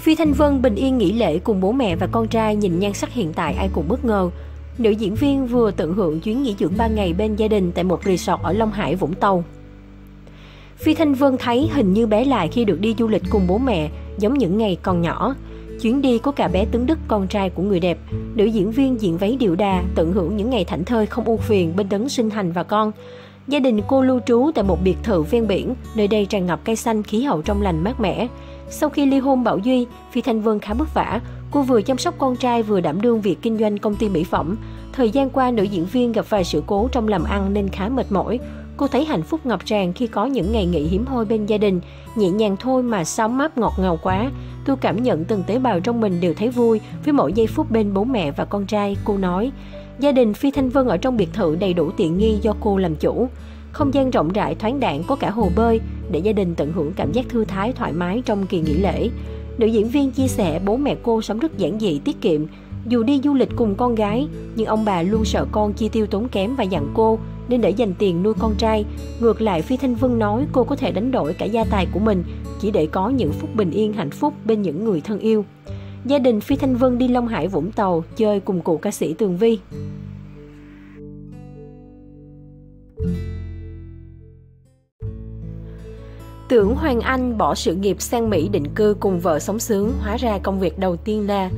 Phi Thanh Vân bình yên nghỉ lễ cùng bố mẹ và con trai, nhìn nhan sắc hiện tại ai cũng bất ngờ. Nữ diễn viên vừa tận hưởng chuyến nghỉ dưỡng 3 ngày bên gia đình tại một resort ở Long Hải, Vũng Tàu. Phi Thanh Vân thấy hình như bé lại khi được đi du lịch cùng bố mẹ, giống những ngày còn nhỏ. Chuyến đi có cả bé Tấn Đức, con trai của người đẹp. Nữ diễn viên diện váy điệu đà, tận hưởng những ngày thảnh thơi không ưu phiền bên Đấng Sinh Thành và con. Gia đình cô lưu trú tại một biệt thự ven biển, nơi đây tràn ngập cây xanh, khí hậu trong lành mát mẻ. Sau khi ly hôn Bảo Duy, Phi Thanh Vân khá vất vả. Cô vừa chăm sóc con trai vừa đảm đương việc kinh doanh công ty mỹ phẩm. Thời gian qua, nữ diễn viên gặp vài sự cố trong làm ăn nên khá mệt mỏi. Cô thấy hạnh phúc ngập tràn khi có những ngày nghỉ hiếm hoi bên gia đình. Nhẹ nhàng thôi mà sao mát ngọt ngào quá. Tôi cảm nhận từng tế bào trong mình đều thấy vui với mỗi giây phút bên bố mẹ và con trai, cô nói. Gia đình Phi Thanh Vân ở trong biệt thự đầy đủ tiện nghi do cô làm chủ. Không gian rộng rãi thoáng đãng, có cả hồ bơi để gia đình tận hưởng cảm giác thư thái thoải mái trong kỳ nghỉ lễ. Nữ diễn viên chia sẻ bố mẹ cô sống rất giản dị, tiết kiệm. Dù đi du lịch cùng con gái, nhưng ông bà luôn sợ con chi tiêu tốn kém và dặn cô nên để dành tiền nuôi con trai. Ngược lại, Phi Thanh Vân nói cô có thể đánh đổi cả gia tài của mình chỉ để có những phút bình yên hạnh phúc bên những người thân yêu. Gia đình Phi Thanh Vân đi Long Hải, Vũng Tàu chơi cùng cụ ca sĩ Tường Vi. Tưởng Hoàng Anh bỏ sự nghiệp sang Mỹ định cư cùng vợ sống sướng, hóa ra công việc đầu tiên là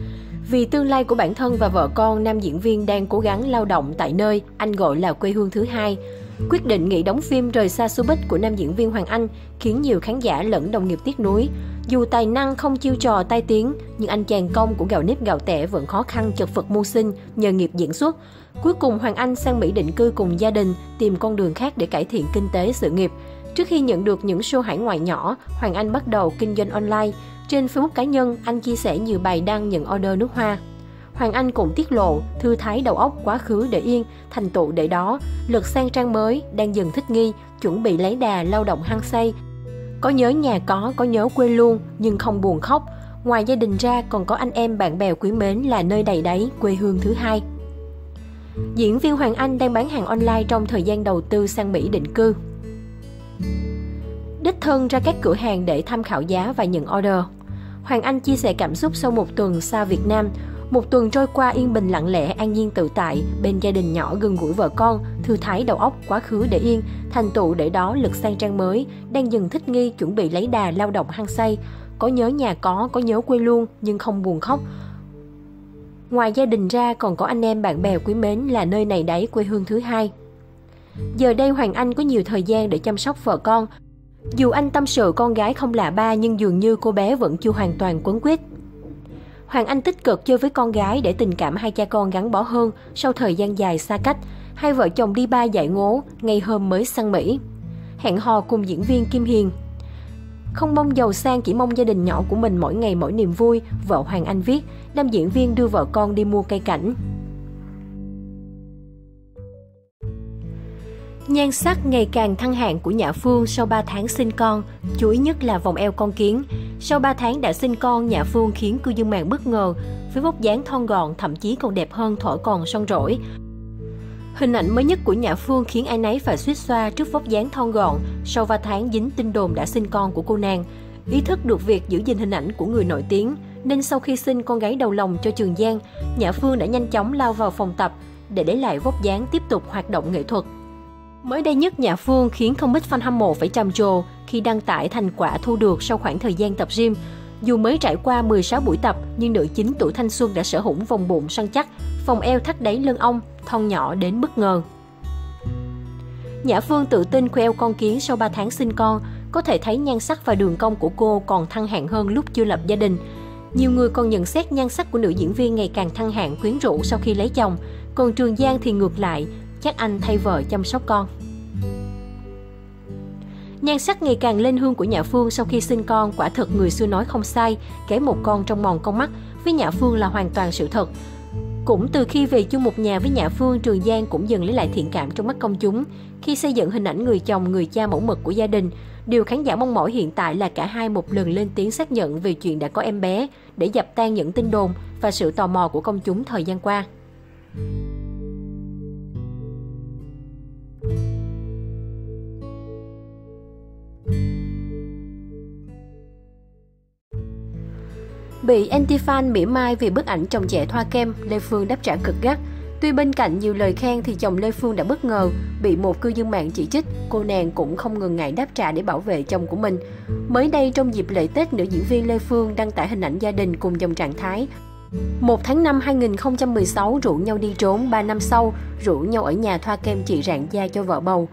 vì tương lai của bản thân và vợ con, nam diễn viên đang cố gắng lao động tại nơi anh gọi là quê hương thứ hai. Quyết định nghỉ đóng phim rời xa xô bích của nam diễn viên Hoàng Anh khiến nhiều khán giả lẫn đồng nghiệp tiếc nuối. Dù tài năng không chiêu trò tai tiếng, nhưng anh chàng công của gạo nếp gạo tẻ vẫn khó khăn chật vật mưu sinh nhờ nghiệp diễn xuất. Cuối cùng Hoàng Anh sang Mỹ định cư cùng gia đình, tìm con đường khác để cải thiện kinh tế sự nghiệp. Trước khi nhận được những show hải ngoại nhỏ, Hoàng Anh bắt đầu kinh doanh online. Trên Facebook cá nhân, anh chia sẻ nhiều bài đăng nhận order nước hoa. Hoàng Anh cũng tiết lộ, thư thái đầu óc, quá khứ để yên, thành tựu để đó, lượt sang trang mới, đang dần thích nghi, chuẩn bị lấy đà lao động hăng say. Có nhớ nhà có nhớ quê luôn, nhưng không buồn khóc. Ngoài gia đình ra, còn có anh em bạn bè quý mến là nơi đầy đáy, quê hương thứ hai. Diễn viên Hoàng Anh đang bán hàng online trong thời gian đầu tư sang Mỹ định cư. Đích thân ra các cửa hàng để tham khảo giá và nhận order. Hoàng Anh chia sẻ cảm xúc sau một tuần xa Việt Nam. Một tuần trôi qua yên bình lặng lẽ, an nhiên tự tại, bên gia đình nhỏ gần gũi vợ con, thư thái đầu óc, quá khứ để yên, thành tựu để đó, lực sang trang mới, đang dần thích nghi, chuẩn bị lấy đà lao động hăng say. Có nhớ nhà có nhớ quê luôn, nhưng không buồn khóc. Ngoài gia đình ra, còn có anh em bạn bè quý mến là nơi này đấy, quê hương thứ hai. Giờ đây Hoàng Anh có nhiều thời gian để chăm sóc vợ con. Dù anh tâm sự con gái không lạ ba, nhưng dường như cô bé vẫn chưa hoàn toàn quấn quýt. Hoàng Anh tích cực chơi với con gái để tình cảm hai cha con gắn bó hơn sau thời gian dài xa cách. Hai vợ chồng đi ba dạy ngố, ngày hôm mới sang Mỹ. Hẹn hò cùng diễn viên Kim Hiền. Không mong giàu sang, chỉ mong gia đình nhỏ của mình mỗi ngày mỗi niềm vui, vợ Hoàng Anh viết. Nam diễn viên đưa vợ con đi mua cây cảnh. Nhan sắc ngày càng thăng hạng của Nhã Phương sau 3 tháng sinh con, chú ý nhất là vòng eo con kiến. Sau 3 tháng đã sinh con, Nhã Phương khiến cư dân mạng bất ngờ với vóc dáng thon gọn, thậm chí còn đẹp hơn thuở còn son rỗi. Hình ảnh mới nhất của Nhã Phương khiến ai nấy phải suýt xoa trước vóc dáng thon gọn sau 3 tháng dính tin đồn đã sinh con của cô nàng. Ý thức được việc giữ gìn hình ảnh của người nổi tiếng, nên sau khi sinh con gái đầu lòng cho Trường Giang, Nhã Phương đã nhanh chóng lao vào phòng tập để lại vóc dáng tiếp tục hoạt động nghệ thuật. Mới đây nhất, Nhã Phương khiến không ít fan hâm mộ phải trầm trồ khi đăng tải thành quả thu được sau khoảng thời gian tập gym. Dù mới trải qua 16 buổi tập, nhưng nữ chính tuổi thanh xuân đã sở hữu vòng bụng săn chắc, vòng eo thắt đáy lưng ông, thon nhỏ đến bất ngờ. Nhã Phương tự tin khoe eo con kiến sau 3 tháng sinh con, có thể thấy nhan sắc và đường cong của cô còn thăng hạng hơn lúc chưa lập gia đình. Nhiều người còn nhận xét nhan sắc của nữ diễn viên ngày càng thăng hạng, quyến rũ sau khi lấy chồng, còn Trường Giang thì ngược lại. Chắc anh thay vợ chăm sóc con. Nhan sắc ngày càng lên hương của Nhã Phương sau khi sinh con, quả thực người xưa nói không sai, kẻ một con trong mòn con mắt, với Nhã Phương là hoàn toàn sự thật. Cũng từ khi về chung một nhà với Nhã Phương, Trường Giang cũng dần lấy lại thiện cảm trong mắt công chúng, khi xây dựng hình ảnh người chồng, người cha mẫu mực của gia đình. Điều khán giả mong mỏi hiện tại là cả hai một lần lên tiếng xác nhận về chuyện đã có em bé, để dập tan những tin đồn và sự tò mò của công chúng thời gian qua. Bị anti-fan mỉa mai vì bức ảnh chồng trẻ thoa kem, Lê Phương đáp trả cực gắt. Tuy bên cạnh nhiều lời khen thì chồng Lê Phương đã bất ngờ bị một cư dân mạng chỉ trích, cô nàng cũng không ngần ngại đáp trả để bảo vệ chồng của mình. Mới đây trong dịp lễ Tết, nữ diễn viên Lê Phương đăng tải hình ảnh gia đình cùng dòng trạng thái. 1 tháng 5 2016 rủ nhau đi trốn, 3 năm sau rủ nhau ở nhà thoa kem trị rạn da cho vợ bầu.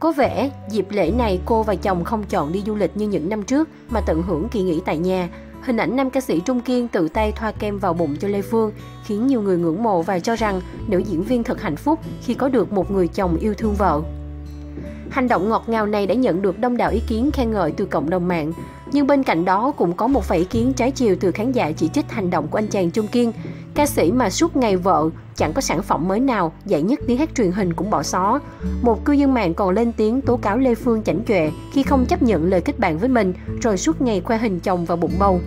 Có vẻ dịp lễ này cô và chồng không chọn đi du lịch như những năm trước mà tận hưởng kỳ nghỉ tại nhà. Hình ảnh nam ca sĩ Trung Kiên tự tay thoa kem vào bụng cho Lê Phương khiến nhiều người ngưỡng mộ và cho rằng nữ diễn viên thật hạnh phúc khi có được một người chồng yêu thương vợ. Hành động ngọt ngào này đã nhận được đông đảo ý kiến khen ngợi từ cộng đồng mạng. Nhưng bên cạnh đó cũng có một vài ý kiến trái chiều từ khán giả chỉ trích hành động của anh chàng Trung Kiên. Ca sĩ mà suốt ngày vợ chẳng có sản phẩm mới nào, giải nhất tiếng hát truyền hình cũng bỏ xó. Một cư dân mạng còn lên tiếng tố cáo Lê Phương chảnh chọe khi không chấp nhận lời kết bạn với mình, rồi suốt ngày khoe hình chồng và bụng bầu.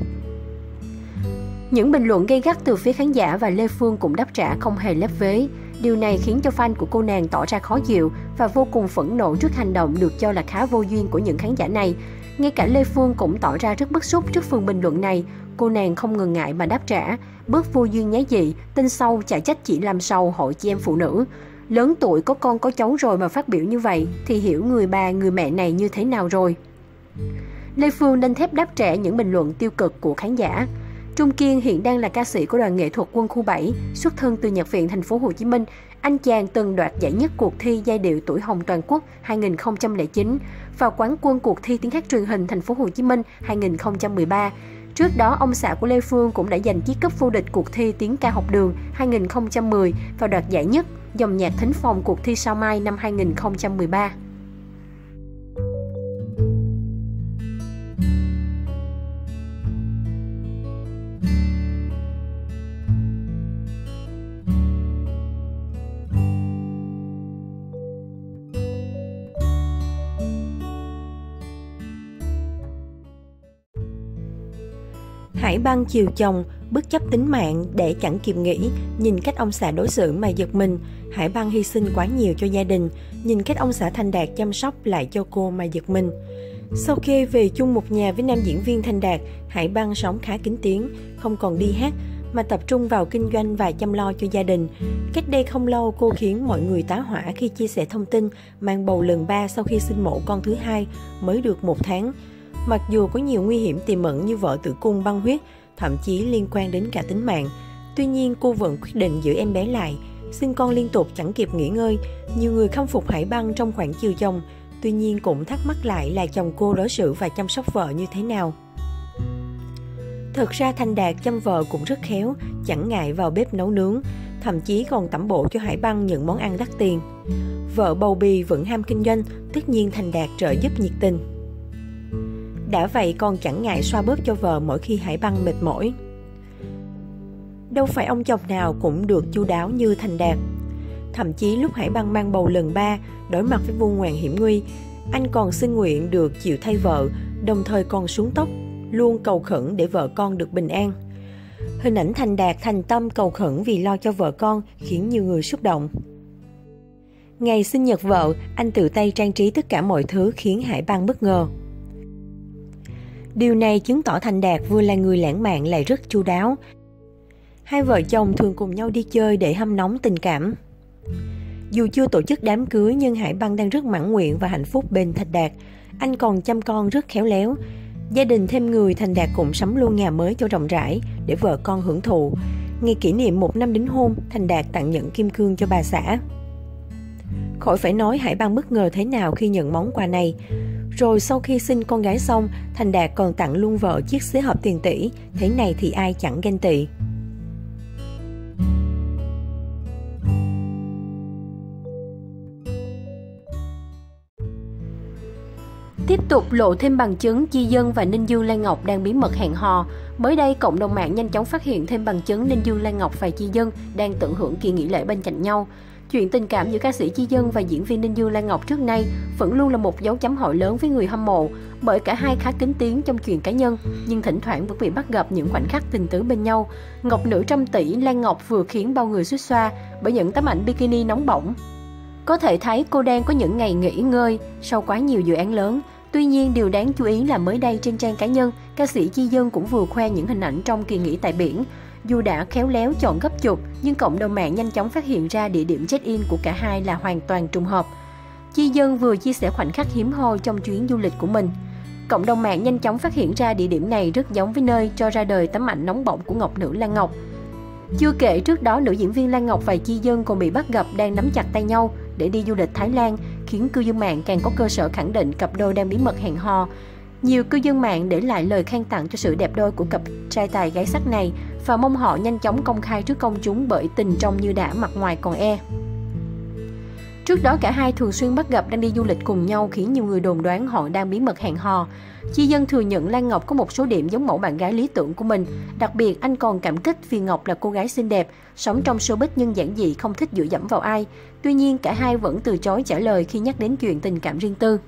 Những bình luận gay gắt từ phía khán giả và Lê Phương cũng đáp trả không hề lép vế. Điều này khiến cho fan của cô nàng tỏ ra khó chịu và vô cùng phẫn nộ trước hành động được cho là khá vô duyên của những khán giả này. Ngay cả Lê Phương cũng tỏ ra rất bức xúc trước phần bình luận này. Cô nàng không ngần ngại mà đáp trả, bước vô duyên nhái dị, tin sâu chả trách chỉ làm sầu hội chị em phụ nữ. Lớn tuổi có con có cháu rồi mà phát biểu như vậy thì hiểu người bà người mẹ này như thế nào rồi. Lê Phương nên thép đáp trả những bình luận tiêu cực của khán giả. Trung Kiên hiện đang là ca sĩ của đoàn nghệ thuật Quân khu 7, xuất thân từ Nhạc viện Thành phố Hồ Chí Minh. Anh chàng từng đoạt giải nhất cuộc thi giai điệu Tuổi Hồng Toàn quốc 2009 và quán quân cuộc thi tiếng hát truyền hình Thành phố Hồ Chí Minh 2013. Trước đó, ông xã của Lê Phương cũng đã giành chiếc cúp vô địch cuộc thi tiếng ca học đường 2010 và đoạt giải nhất dòng nhạc thính phòng cuộc thi Sao Mai năm 2013. Hải Băng chiều chồng, bất chấp tính mạng để chẳng kịp nghĩ, nhìn cách ông xã đối xử mà giật mình. Hải Băng hy sinh quá nhiều cho gia đình, nhìn cách ông xã Thành Đạt chăm sóc lại cho cô mà giật mình. Sau khi về chung một nhà với nam diễn viên Thành Đạt, Hải Băng sống khá kín tiếng, không còn đi hát mà tập trung vào kinh doanh và chăm lo cho gia đình. Cách đây không lâu, cô khiến mọi người tá hỏa khi chia sẻ thông tin mang bầu lần 3 sau khi sinh mổ con thứ 2 mới được 1 tháng. Mặc dù có nhiều nguy hiểm tiềm ẩn như vợ tử cung băng huyết, thậm chí liên quan đến cả tính mạng, tuy nhiên cô vẫn quyết định giữ em bé lại, sinh con liên tục chẳng kịp nghỉ ngơi. Nhiều người khâm phục Hải Băng trong khoảng chiều chồng, tuy nhiên cũng thắc mắc lại là chồng cô đối xử và chăm sóc vợ như thế nào. Thật ra Thành Đạt chăm vợ cũng rất khéo, chẳng ngại vào bếp nấu nướng, thậm chí còn tẩm bổ cho Hải Băng những món ăn đắt tiền. Vợ bầu bì vẫn ham kinh doanh, tất nhiên Thành Đạt trợ giúp nhiệt tình. Đã vậy còn chẳng ngại xoa bóp cho vợ mỗi khi Hải Băng mệt mỏi. Đâu phải ông chồng nào cũng được chu đáo như Thành Đạt. Thậm chí lúc Hải Băng mang bầu lần 3, đối mặt với muôn ngoàng hiểm nguy, anh còn xin nguyện được chịu thay vợ, đồng thời còn xuống tóc, luôn cầu khẩn để vợ con được bình an. Hình ảnh Thành Đạt thành tâm cầu khẩn vì lo cho vợ con khiến nhiều người xúc động. Ngày sinh nhật vợ, anh tự tay trang trí tất cả mọi thứ khiến Hải Băng bất ngờ. Điều này chứng tỏ Thành Đạt vừa là người lãng mạn lại rất chu đáo. Hai vợ chồng thường cùng nhau đi chơi để hâm nóng tình cảm. Dù chưa tổ chức đám cưới nhưng Hải Băng đang rất mãn nguyện và hạnh phúc bên Thành Đạt. Anh còn chăm con rất khéo léo. Gia đình thêm người, Thành Đạt cũng sắm luôn nhà mới cho rộng rãi để vợ con hưởng thụ. Ngày kỷ niệm 1 năm đính hôn, Thành Đạt tặng nhẫn kim cương cho bà xã. Khỏi phải nói Hải Băng bất ngờ thế nào khi nhận món quà này. Rồi sau khi sinh con gái xong, Thành Đạt còn tặng luôn vợ chiếc xế hộp tiền tỷ, thế này thì ai chẳng ganh tị. Tiếp tục lộ thêm bằng chứng Chi Dân và Ninh Dương Lan Ngọc đang bí mật hẹn hò. Mới đây, cộng đồng mạng nhanh chóng phát hiện thêm bằng chứng Ninh Dương Lan Ngọc và Chi Dân đang tận hưởng kỳ nghỉ lễ bên cạnh nhau. Chuyện tình cảm giữa ca sĩ Chi Dân và diễn viên Ninh Dương Lan Ngọc trước nay vẫn luôn là một dấu chấm hỏi lớn với người hâm mộ, bởi cả hai khá kín tiếng trong chuyện cá nhân, nhưng thỉnh thoảng vẫn bị bắt gặp những khoảnh khắc tình tứ bên nhau. Ngọc nữ trăm tỷ, Lan Ngọc vừa khiến bao người xuýt xoa bởi những tấm ảnh bikini nóng bỏng. Có thể thấy cô đang có những ngày nghỉ ngơi sau quá nhiều dự án lớn. Tuy nhiên, điều đáng chú ý là mới đây trên trang cá nhân, ca sĩ Chi Dân cũng vừa khoe những hình ảnh trong kỳ nghỉ tại biển. Dù đã khéo léo chọn gấp chụp, nhưng cộng đồng mạng nhanh chóng phát hiện ra địa điểm check-in của cả hai là hoàn toàn trùng hợp. Chi Dân vừa chia sẻ khoảnh khắc hiếm hoi trong chuyến du lịch của mình. Cộng đồng mạng nhanh chóng phát hiện ra địa điểm này rất giống với nơi cho ra đời tấm ảnh nóng bỏng của Ngọc Nữ Lan Ngọc. Chưa kể trước đó, nữ diễn viên Lan Ngọc và Chi Dân còn bị bắt gặp đang nắm chặt tay nhau để đi du lịch Thái Lan, khiến cư dân mạng càng có cơ sở khẳng định cặp đôi đang bí mật hẹn hò. Nhiều cư dân mạng để lại lời khen tặng cho sự đẹp đôi của cặp trai tài gái sắc này và mong họ nhanh chóng công khai trước công chúng bởi tình trong như đã mặt ngoài còn e. Trước đó, cả hai thường xuyên bắt gặp đang đi du lịch cùng nhau khiến nhiều người đồn đoán họ đang bí mật hẹn hò. Chi Dân thừa nhận Lan Ngọc có một số điểm giống mẫu bạn gái lý tưởng của mình. Đặc biệt, anh còn cảm kích vì Ngọc là cô gái xinh đẹp, sống trong showbiz nhưng giản dị, không thích dựa dẫm vào ai. Tuy nhiên, cả hai vẫn từ chối trả lời khi nhắc đến chuyện tình cảm riêng tư.